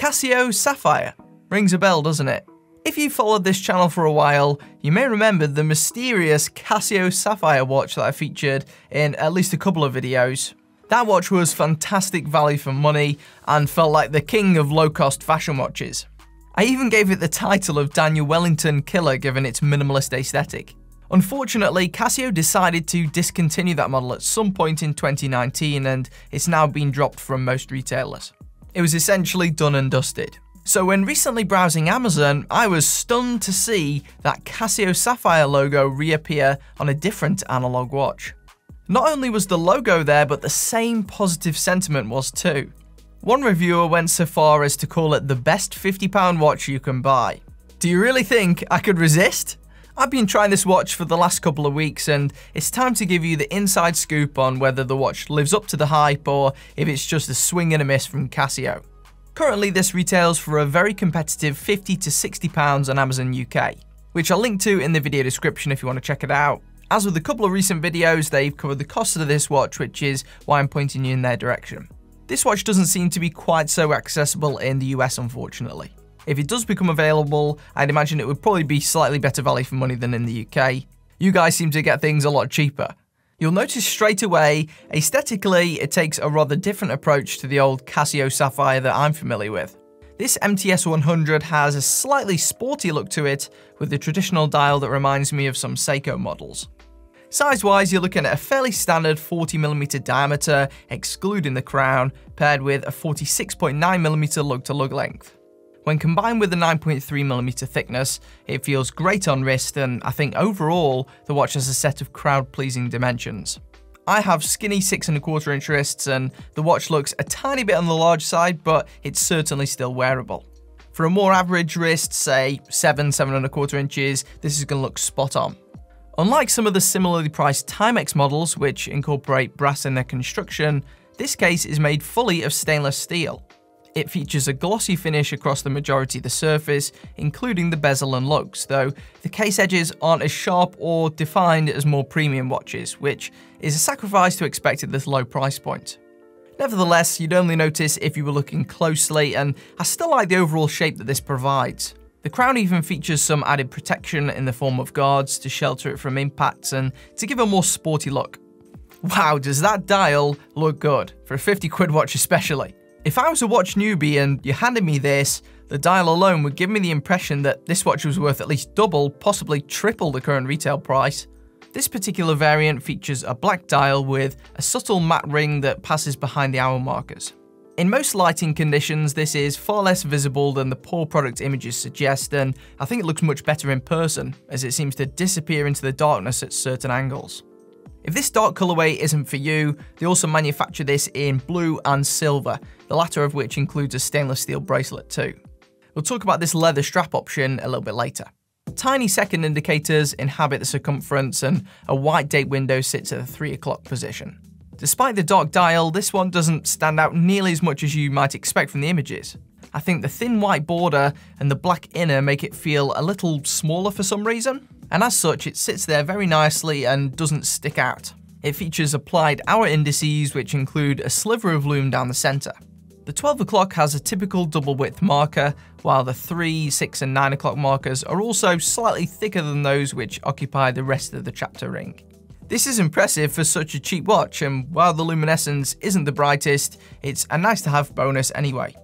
Casio Sapphire. Rings a bell, doesn't it? If you've followed this channel for a while, you may remember the mysterious Casio Sapphire watch that I featured in at least a couple of videos. That watch was fantastic value for money and felt like the king of low-cost fashion watches. I even gave it the title of Daniel Wellington Killer given its minimalist aesthetic. Unfortunately, Casio decided to discontinue that model at some point in 2019 and it's now been dropped from most retailers. It was essentially done and dusted. So when recently browsing Amazon, I was stunned to see that Casio Sapphire logo reappear on a different analog watch. Not only was the logo there, but the same positive sentiment was too. One reviewer went so far as to call it the best £50 watch you can buy. Do you really think I could resist? I've been trying this watch for the last couple of weeks and it's time to give you the inside scoop on whether the watch lives up to the hype or if it's just a swing and a miss from Casio. Currently this retails for a very competitive £50 to £60 on Amazon UK, which I'll link to in the video description if you want to check it out. As with a couple of recent videos, they've covered the cost of this watch, which is why I'm pointing you in their direction. This watch doesn't seem to be quite so accessible in the US, unfortunately. If it does become available, I'd imagine it would probably be slightly better value for money than in the UK. You guys seem to get things a lot cheaper. You'll notice straight away, aesthetically, it takes a rather different approach to the old Casio Sapphire that I'm familiar with. This MTS 100 has a slightly sporty look to it, with the traditional dial that reminds me of some Seiko models. Size-wise, you're looking at a fairly standard 40mm diameter, excluding the crown, paired with a 46.9mm lug-to-lug length. When combined with the 9.3mm thickness, it feels great on wrist, and I think overall, the watch has a set of crowd-pleasing dimensions. I have skinny 6.25" wrists, and the watch looks a tiny bit on the large side, but it's certainly still wearable. For a more average wrist, say 7.25", this is going to look spot on. Unlike some of the similarly priced Timex models, which incorporate brass in their construction, this case is made fully of stainless steel. It features a glossy finish across the majority of the surface, including the bezel and lugs, though the case edges aren't as sharp or defined as more premium watches, which is a sacrifice to expect at this low price point. Nevertheless, you'd only notice if you were looking closely, and I still like the overall shape that this provides. The crown even features some added protection in the form of guards to shelter it from impacts and to give a more sporty look. Wow, does that dial look good, for a £50 watch especially. If I was a watch newbie and you handed me this, the dial alone would give me the impression that this watch was worth at least double, possibly triple the current retail price. This particular variant features a black dial with a subtle matte ring that passes behind the hour markers. In most lighting conditions, this is far less visible than the poor product images suggest, and I think it looks much better in person, as it seems to disappear into the darkness at certain angles. If this dark colorway isn't for you, they also manufacture this in blue and silver, the latter of which includes a stainless steel bracelet too. We'll talk about this leather strap option a little bit later. Tiny second indicators inhabit the circumference, and a white date window sits at the 3 o'clock position. Despite the dark dial, this one doesn't stand out nearly as much as you might expect from the images. I think the thin white border and the black inner make it feel a little smaller for some reason, and as such it sits there very nicely and doesn't stick out. It features applied hour indices which include a sliver of lume down the centre. The 12 o'clock has a typical double width marker, while the 3, 6 and 9 o'clock markers are also slightly thicker than those which occupy the rest of the chapter ring. This is impressive for such a cheap watch, and while the luminescence isn't the brightest, it's a nice to have bonus anyway.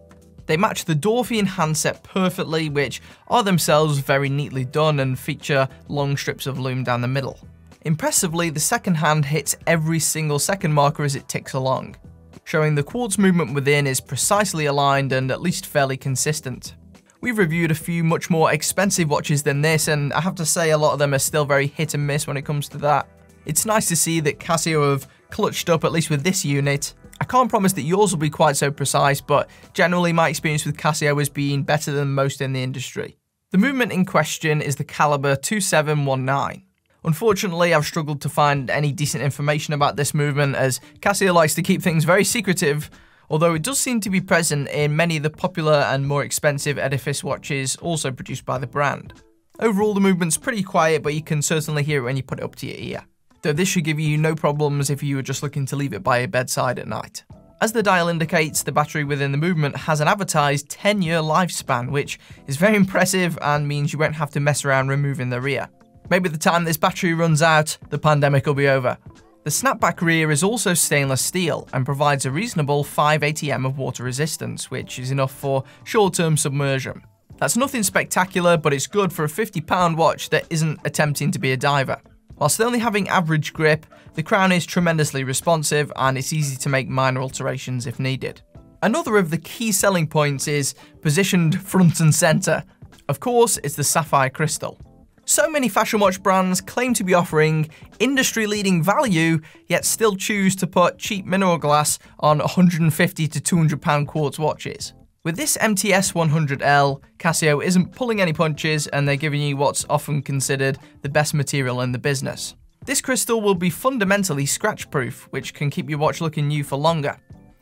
They match the Dorfian handset perfectly, which are themselves very neatly done and feature long strips of lume down the middle. Impressively, the second hand hits every single second marker as it ticks along, showing the quartz movement within is precisely aligned and at least fairly consistent. We've reviewed a few much more expensive watches than this, and I have to say a lot of them are still very hit and miss when it comes to that. It's nice to see that Casio have clutched up, at least with this unit. I can't promise that yours will be quite so precise, but generally my experience with Casio has been better than most in the industry. The movement in question is the calibre 2719. Unfortunately, I've struggled to find any decent information about this movement, as Casio likes to keep things very secretive, although it does seem to be present in many of the popular and more expensive Edifice watches also produced by the brand. Overall, the movement's pretty quiet, but you can certainly hear it when you put it up to your ear. So this should give you no problems if you were just looking to leave it by your bedside at night. As the dial indicates, the battery within the movement has an advertised 10-year lifespan, which is very impressive and means you won't have to mess around removing the rear. Maybe the time this battery runs out, the pandemic will be over. The snapback rear is also stainless steel and provides a reasonable 5 atm of water resistance, which is enough for short-term submersion. That's nothing spectacular, but it's good for a £50 watch that isn't attempting to be a diver. Whilst only having average grip, the crown is tremendously responsive and it's easy to make minor alterations if needed. Another of the key selling points is positioned front and centre. Of course, it's the sapphire crystal. So many fashion watch brands claim to be offering industry-leading value, yet still choose to put cheap mineral glass on £150 to £200 quartz watches. With this MTS 100L, Casio isn't pulling any punches and they're giving you what's often considered the best material in the business. This crystal will be fundamentally scratch-proof, which can keep your watch looking new for longer.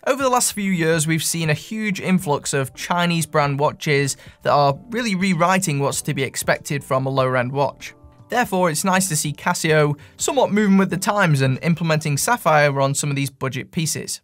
Over the last few years, we've seen a huge influx of Chinese brand watches that are really rewriting what's to be expected from a lower-end watch. Therefore, it's nice to see Casio somewhat moving with the times and implementing sapphire on some of these budget pieces.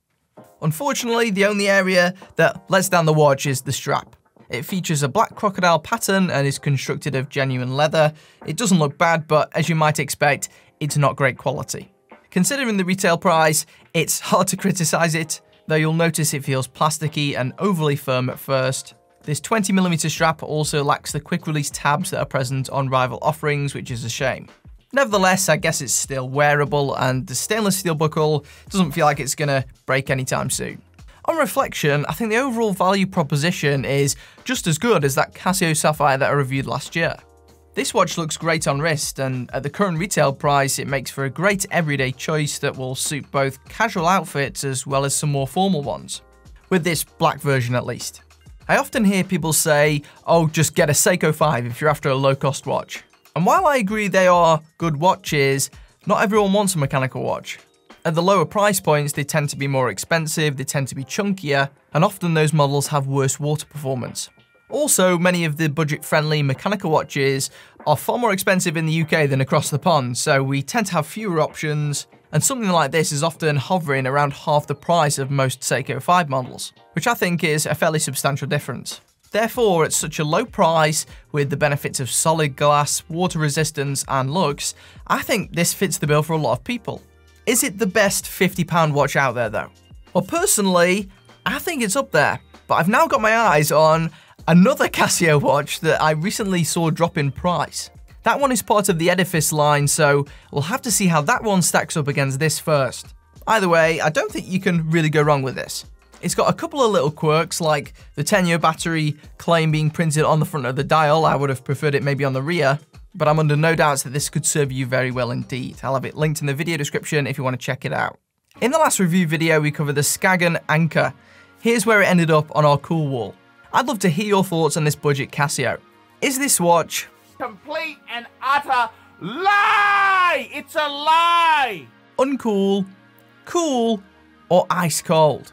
Unfortunately, the only area that lets down the watch is the strap. It features a black crocodile pattern and is constructed of genuine leather. It doesn't look bad, but as you might expect, it's not great quality. Considering the retail price, it's hard to criticize it, though you'll notice it feels plasticky and overly firm at first. This 20mm strap also lacks the quick release tabs that are present on rival offerings, which is a shame. Nevertheless, I guess it's still wearable and the stainless steel buckle doesn't feel like it's gonna break anytime soon. On reflection, I think the overall value proposition is just as good as that Casio Sapphire that I reviewed last year. This watch looks great on wrist, and at the current retail price, it makes for a great everyday choice that will suit both casual outfits as well as some more formal ones. With this black version at least. I often hear people say, oh, just get a Seiko 5 if you're after a low-cost watch. And while I agree they are good watches, not everyone wants a mechanical watch. At the lower price points, they tend to be more expensive, they tend to be chunkier, and often those models have worse water performance. Also, many of the budget-friendly mechanical watches are far more expensive in the UK than across the pond, so we tend to have fewer options, and something like this is often hovering around half the price of most Seiko 5 models, which I think is a fairly substantial difference. Therefore, at such a low price, with the benefits of solid glass, water resistance, and looks, I think this fits the bill for a lot of people. Is it the best £50 watch out there, though? Well, personally, I think it's up there, but I've now got my eyes on another Casio watch that I recently saw drop in price. That one is part of the Edifice line, so we'll have to see how that one stacks up against this first. Either way, I don't think you can really go wrong with this. It's got a couple of little quirks, like the 10-year battery claim being printed on the front of the dial. I would have preferred it maybe on the rear, but I'm under no doubts that this could serve you very well indeed. I'll have it linked in the video description if you want to check it out. In the last review video, we covered the Skagen Anchor. Here's where it ended up on our cool wall. I'd love to hear your thoughts on this budget Casio. Is this watch complete and utter lie? It's a lie! Uncool, cool, or ice cold?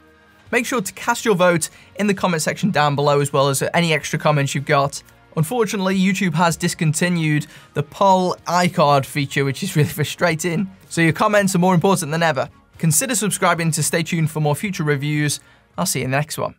Make sure to cast your vote in the comment section down below, as well as any extra comments you've got. Unfortunately, YouTube has discontinued the poll iCard feature, which is really frustrating, so your comments are more important than ever. Consider subscribing to stay tuned for more future reviews. I'll see you in the next one.